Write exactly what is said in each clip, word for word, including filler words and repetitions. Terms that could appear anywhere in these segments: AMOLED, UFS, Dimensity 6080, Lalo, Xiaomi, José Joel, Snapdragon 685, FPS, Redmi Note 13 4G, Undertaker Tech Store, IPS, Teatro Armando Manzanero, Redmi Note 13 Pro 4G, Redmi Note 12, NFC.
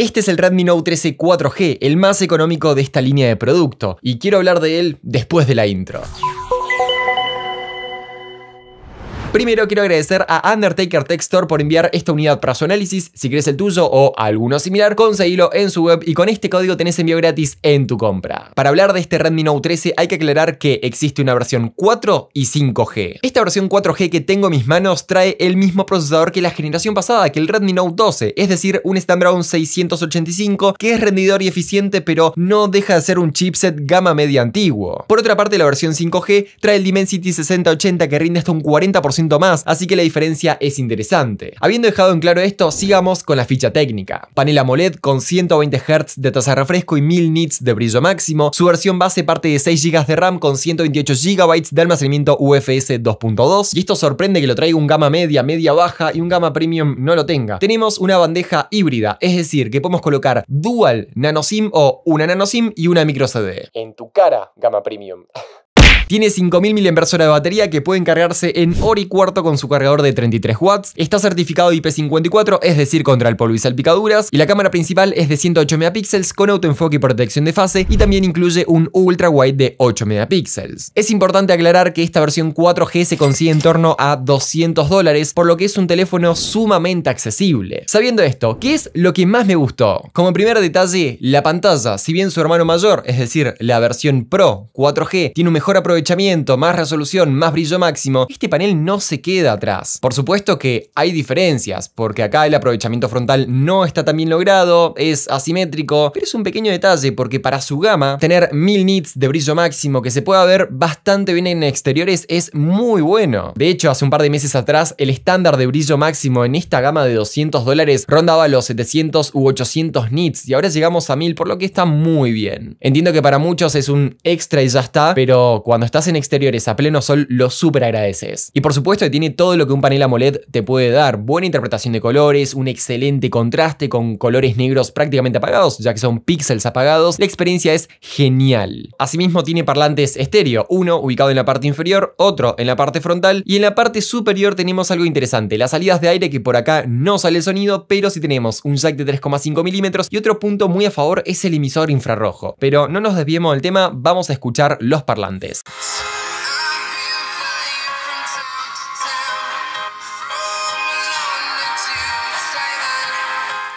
Este es el Redmi Note trece cuatro G, el más económico de esta línea de producto, y quiero hablar de él después de la intro. Primero quiero agradecer a Undertaker Tech Store por enviar esta unidad para su análisis. Si querés el tuyo o alguno similar, conseguilo en su web y con este código tenés envío gratis en tu compra. Para hablar de este Redmi Note trece hay que aclarar que existe una versión cuatro y cinco G. Esta versión cuatro G que tengo en mis manos trae el mismo procesador que la generación pasada, que el Redmi Note doce, es decir, un Snapdragon seiscientos ochenta y cinco que es rendidor y eficiente, pero no deja de ser un chipset gama media antiguo. Por otra parte, la versión cinco G trae el Dimensity sesenta ochenta que rinde hasta un cuarenta por ciento más, así que la diferencia es interesante. Habiendo dejado en claro esto, sigamos con la ficha técnica. Panel AMOLED con ciento veinte hertz de tasa de refresco y mil nits de brillo máximo. Su versión base parte de seis gigas de RAM con ciento veintiocho gigas de almacenamiento U F S dos punto dos, y esto sorprende que lo traiga un gama media, media baja y un gama premium no lo tenga. Tenemos una bandeja híbrida, es decir, que podemos colocar dual nano SIM o una nano SIM y una micro C D. En tu cara, gama premium. Tiene cinco mil miliamperios hora de batería que pueden cargarse en hora y cuarto con su cargador de treinta y tres watts. Está certificado I P cincuenta y cuatro, es decir, contra el polvo y salpicaduras. Y la cámara principal es de ciento ocho megapíxeles con autoenfoque y protección de fase, y también incluye un ultra wide de ocho megapíxeles. Es importante aclarar que esta versión cuatro G se consigue en torno a doscientos dólares, por lo que es un teléfono sumamente accesible. Sabiendo esto, ¿qué es lo que más me gustó? Como primer detalle, la pantalla. Si bien su hermano mayor, es decir, la versión Pro cuatro G, tiene un mejor aprovechamiento, más resolución, más brillo máximo, este panel no se queda atrás. Por supuesto que hay diferencias, porque acá el aprovechamiento frontal no está tan bien logrado, es asimétrico, pero es un pequeño detalle porque para su gama, tener mil nits de brillo máximo que se pueda ver bastante bien en exteriores es muy bueno. De hecho, hace un par de meses atrás, el estándar de brillo máximo en esta gama de doscientos dólares rondaba los setecientos u ochocientos nits y ahora llegamos a mil, por lo que está muy bien. Entiendo que para muchos es un extra y ya está, pero cuando estás en exteriores a pleno sol lo súper agradeces. Y por supuesto que tiene todo lo que un panel AMOLED te puede dar: buena interpretación de colores, un excelente contraste con colores negros prácticamente apagados, ya que son píxeles apagados. La experiencia es genial. Asimismo tiene parlantes estéreo, uno ubicado en la parte inferior, otro en la parte frontal, y en la parte superior tenemos algo interesante: las salidas de aire, que por acá no sale el sonido, pero sí tenemos un jack de tres coma cinco milímetros, y otro punto muy a favor es el emisor infrarrojo. Pero no nos desviemos del tema, vamos a escuchar los parlantes.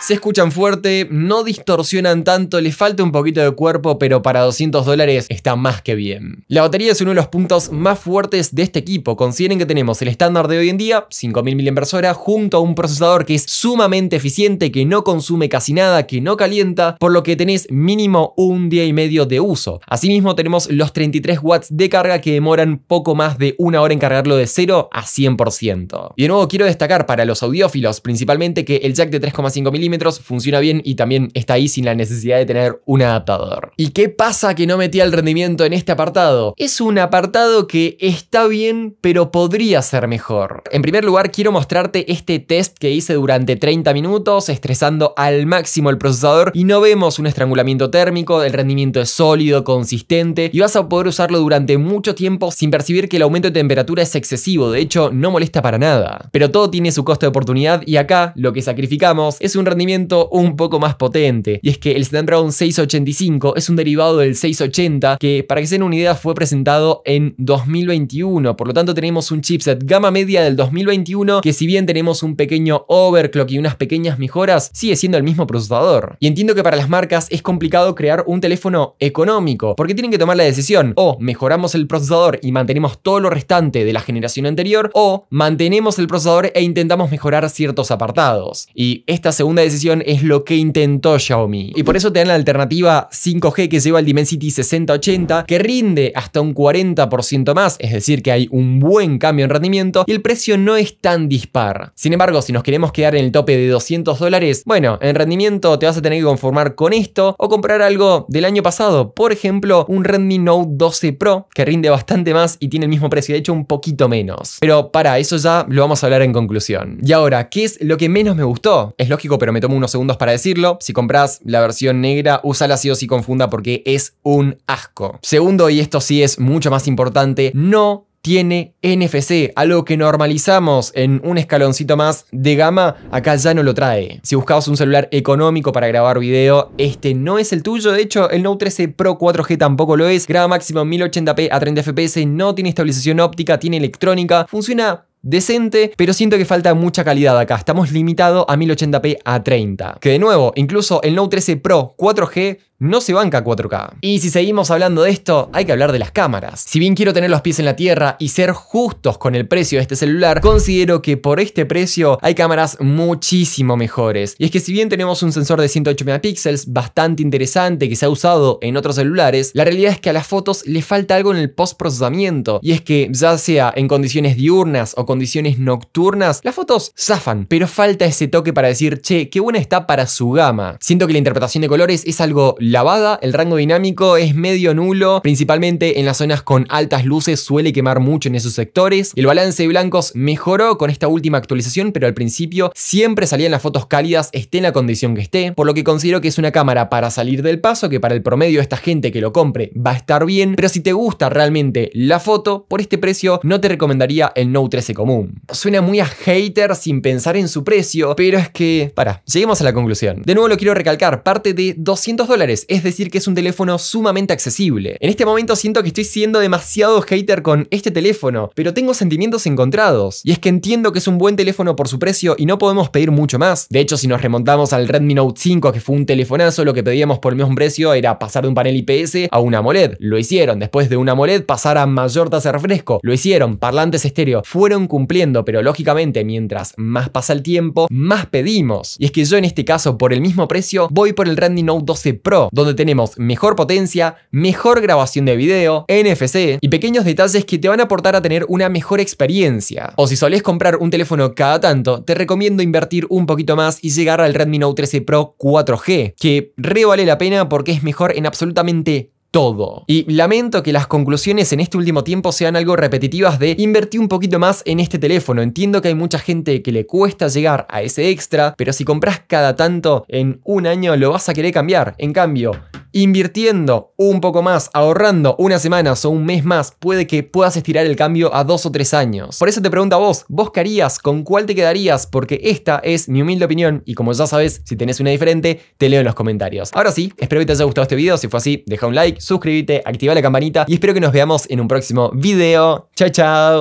Se escuchan fuerte, no distorsionan tanto, les falta un poquito de cuerpo, pero para doscientos dólares está más que bien. La batería es uno de los puntos más fuertes de este equipo. Consideren que tenemos el estándar de hoy en día, cinco mil miliamperios hora, junto a un procesador que es sumamente eficiente, que no consume casi nada, que no calienta, por lo que tenés mínimo un día y medio de uso. Asimismo tenemos los treinta y tres watts de carga que demoran poco más de una hora en cargarlo de cero a cien por ciento. Y de nuevo quiero destacar para los audiófilos principalmente que el jack de tres coma cinco milímetros funciona bien y también está ahí sin la necesidad de tener un adaptador. ¿Y qué pasa que no metí el rendimiento en este apartado? Es un apartado que está bien, pero podría ser mejor. En primer lugar, quiero mostrarte este test que hice durante treinta minutos, estresando al máximo el procesador, y no vemos un estrangulamiento térmico, el rendimiento es sólido, consistente, y vas a poder usarlo durante mucho tiempo sin percibir que el aumento de temperatura es excesivo. De hecho, no molesta para nada. Pero todo tiene su costo de oportunidad, y acá lo que sacrificamos es un rendimiento un poco más potente, y es que el Snapdragon seiscientos ochenta y cinco es un derivado del seiscientos ochenta que, para que se den una idea, fue presentado en dos mil veintiuno, por lo tanto tenemos un chipset gama media del dos mil veintiuno que, si bien tenemos un pequeño overclock y unas pequeñas mejoras, sigue siendo el mismo procesador. Y entiendo que para las marcas es complicado crear un teléfono económico, porque tienen que tomar la decisión: o mejoramos el procesador y mantenemos todo lo restante de la generación anterior, o mantenemos el procesador e intentamos mejorar ciertos apartados. Y esta segunda decisión decisión es lo que intentó Xiaomi, y por eso te dan la alternativa cinco G que lleva el Dimensity sesenta ochenta que rinde hasta un cuarenta por ciento más, es decir que hay un buen cambio en rendimiento y el precio no es tan dispar. Sin embargo, si nos queremos quedar en el tope de doscientos dólares, bueno, en rendimiento te vas a tener que conformar con esto o comprar algo del año pasado, por ejemplo un Redmi Note doce Pro que rinde bastante más y tiene el mismo precio, de hecho un poquito menos, pero para eso ya lo vamos a hablar en conclusión. Y ahora, ¿qué es lo que menos me gustó? Es lógico, pero me tomo unos segundos para decirlo: si compras la versión negra, úsala sí o sí con funda porque es un asco. Segundo, y esto sí es mucho más importante, no tiene N F C, algo que normalizamos en un escaloncito más de gama, acá ya no lo trae. Si buscabas un celular económico para grabar video, este no es el tuyo. De hecho, el Note trece Pro cuatro G tampoco lo es. Graba máximo mil ochenta p a treinta F P S, no tiene estabilización óptica, tiene electrónica, funciona decente, pero siento que falta mucha calidad acá. Estamos limitados a mil ochenta p a treinta. Que de nuevo, incluso el Note trece Pro cuatro G no se banca cuatro K. Y si seguimos hablando de esto, hay que hablar de las cámaras. Si bien quiero tener los pies en la tierra y ser justos con el precio de este celular, considero que por este precio hay cámaras muchísimo mejores. Y es que si bien tenemos un sensor de ciento ocho megapíxeles bastante interesante que se ha usado en otros celulares, la realidad es que a las fotos le falta algo en el postprocesamiento. Y es que ya sea en condiciones diurnas o condiciones nocturnas, las fotos zafan, pero falta ese toque para decir, che, qué buena está para su gama. Siento que la interpretación de colores es algo lavada, el rango dinámico es medio nulo, principalmente en las zonas con altas luces suele quemar mucho en esos sectores. El balance de blancos mejoró con esta última actualización, pero al principio siempre salían las fotos cálidas, esté en la condición que esté, por lo que considero que es una cámara para salir del paso, que para el promedio de esta gente que lo compre va a estar bien, pero si te gusta realmente la foto, por este precio no te recomendaría el Note trece común. Suena muy a hater sin pensar en su precio, pero es que, para, lleguemos a la conclusión. De nuevo lo quiero recalcar, parte de doscientos dólares. Es decir que es un teléfono sumamente accesible. En este momento siento que estoy siendo demasiado hater con este teléfono, pero tengo sentimientos encontrados. Y es que entiendo que es un buen teléfono por su precio y no podemos pedir mucho más. De hecho, si nos remontamos al Redmi Note cinco, que fue un telefonazo, lo que pedíamos por el mismo precio era pasar de un panel I P S a una AMOLED. Lo hicieron. Después de una AMOLED pasar a mayor tasa de refresco. Lo hicieron. Parlantes estéreo. Fueron cumpliendo, pero lógicamente mientras más pasa el tiempo, más pedimos. Y es que yo en este caso, por el mismo precio, voy por el Redmi Note doce Pro. Donde tenemos mejor potencia, mejor grabación de video, N F C y pequeños detalles que te van a aportar a tener una mejor experiencia. O si solés comprar un teléfono cada tanto, te recomiendo invertir un poquito más y llegar al Redmi Note trece Pro cuatro G, que re vale la pena porque es mejor en absolutamente todo. Todo. Y lamento que las conclusiones en este último tiempo sean algo repetitivas de invertí un poquito más en este teléfono. Entiendo que hay mucha gente que le cuesta llegar a ese extra, pero si compras cada tanto, en un año lo vas a querer cambiar. En cambio, invirtiendo un poco más, ahorrando unas semanas o un mes más, puede que puedas estirar el cambio a dos o tres años. Por eso te pregunto a vos, ¿vos qué harías? ¿Con cuál te quedarías? Porque esta es mi humilde opinión y como ya sabes, si tenés una diferente, te leo en los comentarios. Ahora sí, espero que te haya gustado este video. Si fue así, deja un like, suscríbete, activa la campanita y espero que nos veamos en un próximo video. Chao, chao.